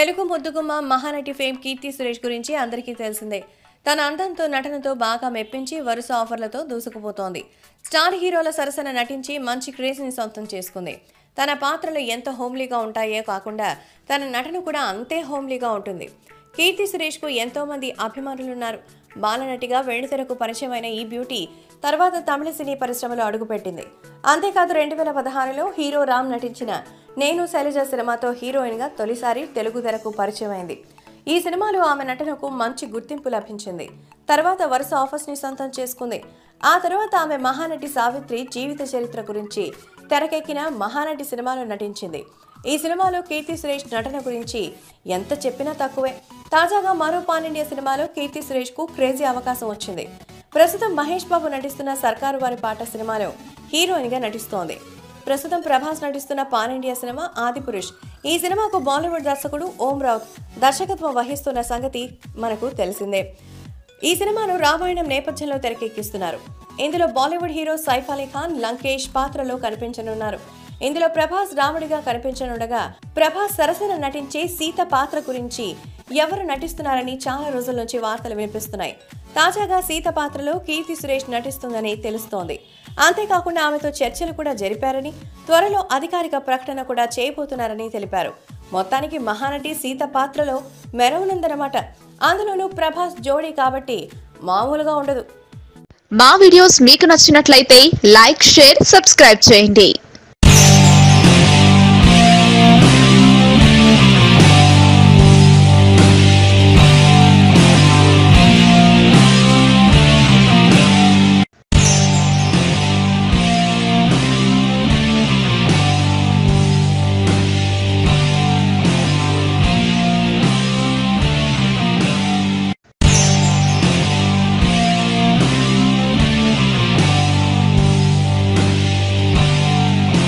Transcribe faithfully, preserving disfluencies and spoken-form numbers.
తెలుగు ముద్దుగుమ్మ మహానటి ఫేమ్ కీర్తి సురేష్ గురించి అందరికీ తెలిసిందే. తన అందంతో నటనతో బాగా మెప్పించి వరుస ఆఫర్లతో దూసుకుపోతోంది. స్టార్ హీరోల సరసన నటించి మంచి క్రేజ్ని సొంతం చేసుకుంది. తన పాత్రలు ఎంత హోమ్లీగా ఉంటాయో కాకుండా తన నటన కూడా అంతే హోమ్లీగా ఉంటుంది. కీర్తి సురేష్కు ఎంతోమంది అభిమానులున్నారు. బాలనటిగా వెండితెరకు పరిచయమైన ఈ బ్యూటీ తర్వాత తమిళ సినీ పరిశ్రమలో అడుగుపెట్టింది. అంతేకాదు రెండు వేల పదహారులో హీరో రామ్ నటించిన నేను శైలజ సినిమాతో హీరోయిన్గా తొలిసారి తెలుగు తెరకు పరిచయమైంది. ఈ సినిమాలో ఆమె నటనకు మంచి గుర్తింపు లభించింది. తర్వాత వరుస ఆఫర్స్ని సొంతం చేసుకుంది. ఆ తర్వాత ఆమె మహానటి సావిత్రి జీవిత చరిత్ర గురించి తెరకెక్కిన మహానటి సినిమాలో నటించింది. ఈ సినిమాలో కీర్తి సురేష్ నటన గురించి ఎంత చెప్పినా తక్కువే. తాజాగా మరో పాన్ ఇండియా సినిమాలో కీర్తి సురేష్కు క్రేజీ అవకాశం వచ్చింది. ప్రస్తుతం మహేష్ బాబు నటిస్తున్న సర్కారు వారి పాట సినిమాలో హీరోయిన్గా నటిస్తోంది. ప్రస్తుతం ప్రభాస్ నటిస్తున్న పాన్ ఇండియా సినిమా ఆదిపురుష్. ఈ సినిమాకు బాలీవుడ్ దర్శకుడు ఓం రౌట్ దర్శకత్వం వహిస్తున్న సంగతి మనకు తెలిసిందే. ఈ సినిమాను రామాయణం నేపథ్యంలో తెరకెక్కిస్తున్నారు. ఇందులో బాలీవుడ్ హీరో సైఫ్ అలీ ఖాన్ లంకేష్ పాత్రలో కనిపించనున్నారు. ఇందులో ప్రభాస్ రాముడిగా కనిపించనుండగా ప్రభాస్ సరసన నటించే సీత పాత్ర గురించి ఎవరు నటిస్తున్నారని చాలా రోజుల నుంచి వార్తలు వినిపిస్తున్నాయి. తాజాగా సీత పాత్రలో కీర్తి సురేష్ నటిస్తుందని తెలుస్తోంది. అంతేకాకుండా ఆమెతో చర్చలు కూడా జరిపారని, త్వరలో అధికారిక ప్రకటన కూడా చేయబోతున్నారని తెలిపారు. మొత్తానికి మహానటి సీత పాత్రలో మెరవనుందన్నమాట. అందులోనూ ప్రభాస్ జోడీ కాబట్టి మామూలుగా ఉండదు. మా వీడియోస్ మీకు నచ్చినట్లయితే లైక్, షేర్, సబ్స్క్రైబ్ చేయండి.